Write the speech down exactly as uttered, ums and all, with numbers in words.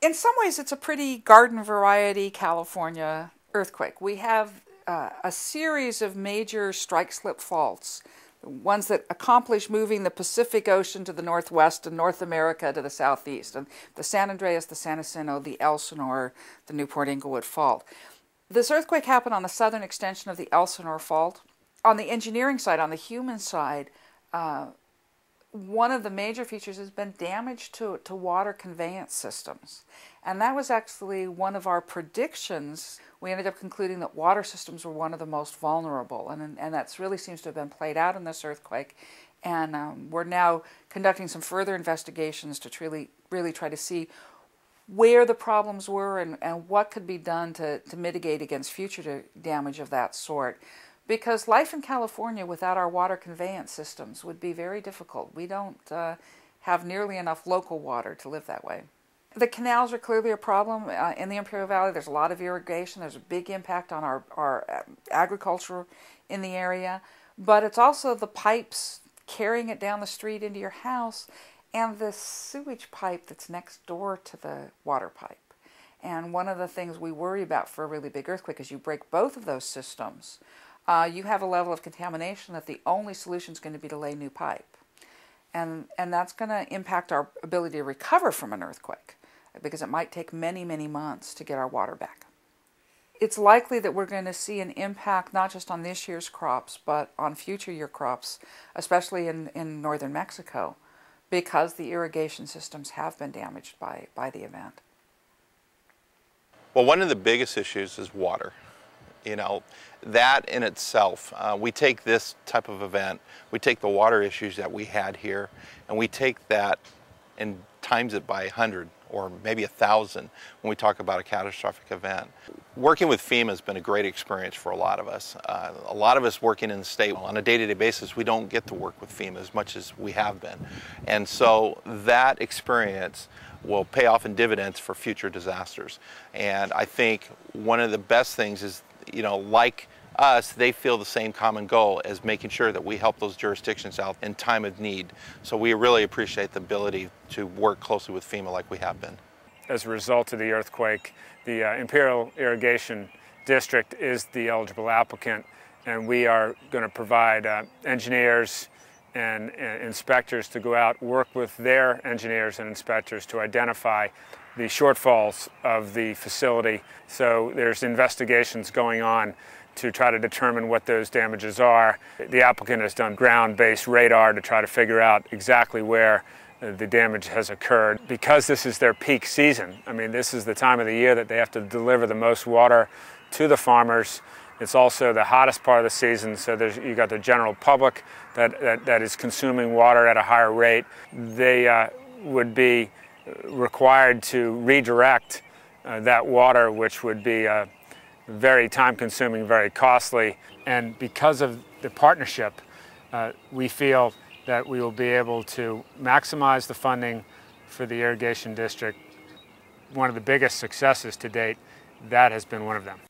In some ways, it's a pretty garden variety California earthquake. We have uh, a series of major strike-slip faults, ones that accomplish moving the Pacific Ocean to the northwest and North America to the southeast, and the San Andreas, the San Jacinto, the Elsinore, the Newport-Inglewood Fault. This earthquake happened on the southern extension of the Elsinore Fault. On the engineering side, on the human side, uh, one of the major features has been damage to, to water conveyance systems. And that was actually one of our predictions. We ended up concluding that water systems were one of the most vulnerable. And, and that really seems to have been played out in this earthquake. And um, we're now conducting some further investigations to truly, really try to see where the problems were and, and what could be done to, to mitigate against future damage of that sort. Because life in California without our water conveyance systems would be very difficult. We don't uh, have nearly enough local water to live that way. The canals are clearly a problem uh, in the Imperial Valley. There's a lot of irrigation. There's a big impact on our, our agriculture in the area. But it's also the pipes carrying it down the street into your house and the sewage pipe that's next door to the water pipe. And one of the things we worry about for a really big earthquake is you break both of those systems. Uh, you have a level of contamination that the only solution is going to be to lay new pipe. And, and that's going to impact our ability to recover from an earthquake because it might take many, many months to get our water back. It's likely that we're going to see an impact not just on this year's crops, but on future year crops, especially in, in northern Mexico, because the irrigation systems have been damaged by, by the event. Well, one of the biggest issues is water. You know, that in itself, uh, we take this type of event, we take the water issues that we had here, and we take that and times it by a hundred or maybe a thousand when we talk about a catastrophic event. Working with FEMA has been a great experience for a lot of us. Uh, a lot of us working in the state, on a day-to-day basis, we don't get to work with FEMA as much as we have been. And so that experience will pay off in dividends for future disasters. And I think one of the best things is, you know, like us, they feel the same common goal as making sure that we help those jurisdictions out in time of need. So we really appreciate the ability to work closely with FEMA like we have been. As a result of the earthquake, the uh, Imperial Irrigation District is the eligible applicant, and we are going to provide uh, engineers and, and inspectors to go out, work with their engineers and inspectors to identify the shortfalls of the facility. So there's investigations going on to try to determine what those damages are. The applicant has done ground-based radar to try to figure out exactly where the damage has occurred. Because this is their peak season, I mean, this is the time of the year that they have to deliver the most water to the farmers. It's also the hottest part of the season, so there's, you've got the general public that, that, that is consuming water at a higher rate. They uh, would be required to redirect uh, that water, which would be uh, very time-consuming, very costly. And because of the partnership, uh, we feel that we will be able to maximize the funding for the irrigation district. One of the biggest successes to date, that has been one of them.